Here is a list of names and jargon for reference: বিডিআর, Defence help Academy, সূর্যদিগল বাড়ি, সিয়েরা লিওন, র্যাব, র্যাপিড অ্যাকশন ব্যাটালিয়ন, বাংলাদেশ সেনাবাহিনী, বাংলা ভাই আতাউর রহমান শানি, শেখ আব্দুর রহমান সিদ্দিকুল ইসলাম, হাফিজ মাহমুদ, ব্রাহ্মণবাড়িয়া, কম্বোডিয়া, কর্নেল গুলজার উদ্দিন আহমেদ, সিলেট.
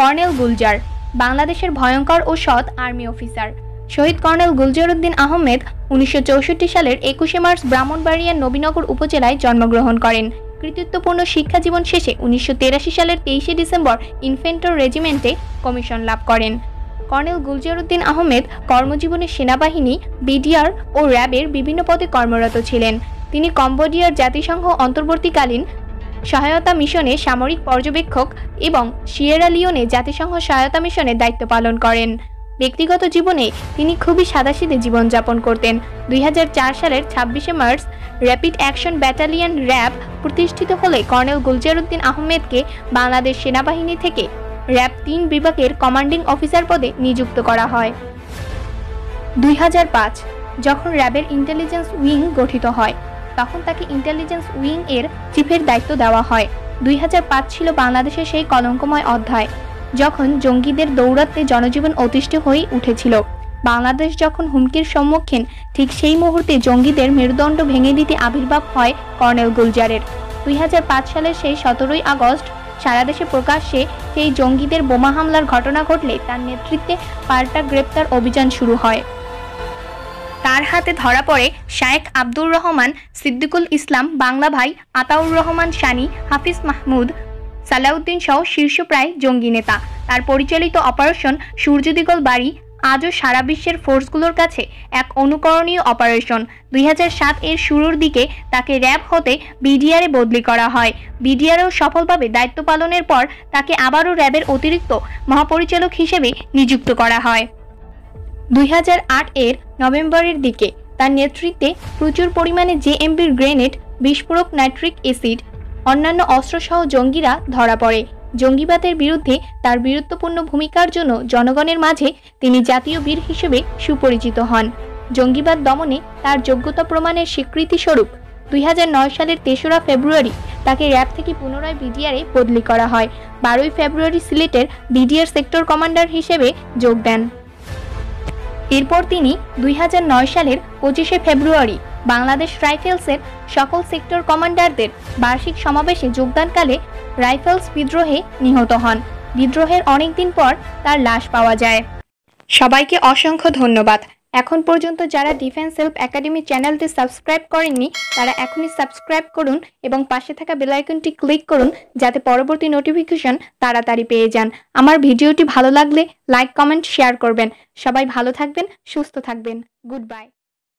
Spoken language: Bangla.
কর্নেল গুলজার বাংলাদেশের ভয়ঙ্কর ও সৎ আর্মি অফিসার। শহীদ কর্নেল গুলজার উদ্দিন আহমেদ ১৯৬৪ সালের ২১শে মার্চ ব্রাহ্মণবাড়িয়ার নবীনগর উপজেলায় জন্মগ্রহণ করেন। কৃতিত্বপূর্ণ শিক্ষা জীবন শেষে ১৯৮৩ সালের ২৩শে ডিসেম্বর ইনফেন্টরি রেজিমেন্টে কমিশন লাভ করেন। কর্নেল গুলজার উদ্দিন আহমেদ কর্মজীবনে সেনাবাহিনী, বিডিআর ও র্যাবের বিভিন্ন পদে কর্মরত ছিলেন। তিনি কম্বোডিয়ার জাতিসংঘ অন্তর্বর্তীকালীন সহায়তা মিশনে সামরিক পর্যবেক্ষক এবং সিয়েরা লিওনে জাতিসংঘ সহায়তা মিশনে দায়িত্ব পালন করেন। ব্যক্তিগত জীবনে তিনি খুবই সাদাসিধে জীবনযাপন করতেন। ২০০৪ সালের ২৬শে March র্যাপিড অ্যাকশন ব্যাটালিয়ন র্যাব প্রতিষ্ঠিত হলে কর্নেল গুলজার উদ্দিন আহমেদকে বাংলাদেশ সেনাবাহিনী থেকে র্যাব ৩ বিভাগের কমান্ডিং অফিসার পদে নিযুক্ত করা হয়। ২০০৫ যখন র্যাবের ইন্টেলিজেন্স উইং গঠিত হয় তখন তাকে ইন্টেলিজেন্স উইং এর চিফের দায়িত্ব দেওয়া হয়। ২০০৫ ছিল বাংলাদেশের সেই কলঙ্কময় অধ্যায় যখন জঙ্গিদের দৌরাত্মে জনজীবন অতিষ্ঠ হয়ে উঠেছিল। বাংলাদেশ যখন হুমকির সম্মুখীন, ঠিক সেই মুহূর্তে জঙ্গিদের মেরুদণ্ড ভেঙে দিতে আবির্ভাব হয় কর্নেল গুলজারের। ২০০৫ সালের সেই ১৭ই আগস্ট সারা দেশে প্রকাশ্যে সেই জঙ্গিদের বোমা হামলার ঘটনা ঘটলে তার নেতৃত্বে পাল্টা গ্রেপ্তার অভিযান শুরু হয়। তার হাতে ধরা পড়ে শেখ আব্দুর রহমান সিদ্দিকুল ইসলাম, বাংলা ভাই আতাউর রহমান শানি, হাফিজ মাহমুদ, সালাউদ্দিন সহ শীর্ষপ্রায় জঙ্গি নেতা। তার পরিচালিত অপারেশন সূর্যদিগল বাড়ি আজও সারা বিশ্বের ফোর্সগুলোর কাছে এক অনুকরণীয় অপারেশন। ২০০৭ এর শুরুর দিকে তাকে র্যাব হতে বিডিআরে বদলি করা হয়। বিডিআরেও সফলভাবে দায়িত্ব পালনের পর তাকে আবারও র্যাবের অতিরিক্ত মহাপরিচালক হিসেবে নিযুক্ত করা হয়। ২০০৮ এর নভেম্বরের দিকে তার নেতৃত্বে প্রচুর পরিমাণে জেএম বিআর গ্রেনেড, বিস্ফোরক, নাইট্রিক অ্যাসিড, অন্যান্য অস্ত্রসহ জঙ্গিরা ধরা পড়ে। জঙ্গিবাদের বিরুদ্ধে তার বীরত্বপূর্ণ ভূমিকার জন্য জনগণের মাঝে তিনি জাতীয় বীর হিসেবে সুপরিচিত হন। জঙ্গিবাদ দমনে তার যোগ্যতা প্রমাণের স্বীকৃতিস্বরূপ ২০০৯ সালের ৩রা ফেব্রুয়ারি তাকে র্যাব থেকে পুনরায় বিডিআরে বদলি করা হয়। ১২ই ফেব্রুয়ারি সিলেটের বিডিআর সেক্টর কমান্ডার হিসেবে যোগ দেন। এরপর তিনি ২০০৯ সালের ২৫শে ফেব্রুয়ারি বাংলাদেশ রাইফেলসের সকল সেক্টর কমান্ডারদের বার্ষিক সমাবেশে যোগদানকালে রাইফেলস বিদ্রোহে নিহত হন। বিদ্রোহের অনেকদিন পর তার লাশ পাওয়া যায়। সবাইকে অসংখ্য ধন্যবাদ। এখন পর্যন্ত যারা ডিফেন্স হেল্প একাডেমি চ্যানেলটি সাবস্ক্রাইব করেননি তারা এখনই সাবস্ক্রাইব করুন এবং পাশে থাকা বেল আইকনটি ক্লিক করুন যাতে পরবর্তী নোটিফিকেশন তাড়াতাড়ি পেয়ে যান। আমার ভিডিওটি ভালো লাগলে লাইক, কমেন্ট, শেয়ার করবেন। সবাই ভালো থাকবেন, সুস্থ থাকবেন। Good bye.